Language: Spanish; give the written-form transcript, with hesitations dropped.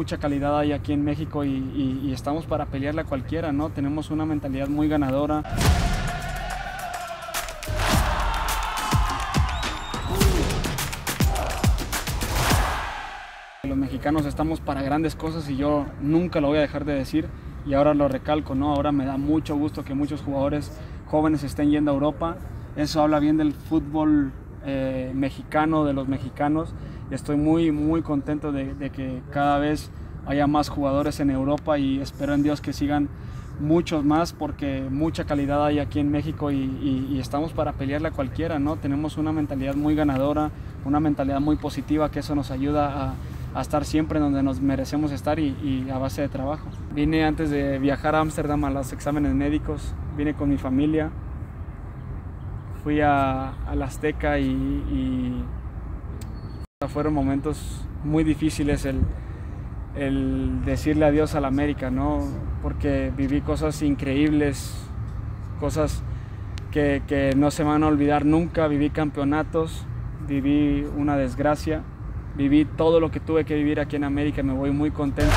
mucha calidad hay aquí en México y estamos para pelearle a cualquiera, ¿no? Tenemos una mentalidad muy ganadora. Los mexicanos estamos para grandes cosas y yo nunca lo voy a dejar de decir y ahora lo recalco, ¿no? Ahora me da mucho gusto que muchos jugadores jóvenes estén yendo a Europa. Eso habla bien del fútbol mexicano, de los mexicanos. Estoy muy contento de que cada vez haya más jugadores en Europa y espero en Dios que sigan muchos más porque mucha calidad hay aquí en México y estamos para pelearle a cualquiera, ¿no? Tenemos una mentalidad muy ganadora, una mentalidad muy positiva que eso nos ayuda a estar siempre donde nos merecemos estar y a base de trabajo. Vine antes de viajar a Ámsterdam a los exámenes médicos, vine con mi familia, fui a la Azteca y fueron momentos muy difíciles el decirle adiós a la América, ¿no? Porque viví cosas increíbles, cosas que no se van a olvidar nunca, viví campeonatos, viví una desgracia, viví todo lo que tuve que vivir aquí en América, me voy muy contento.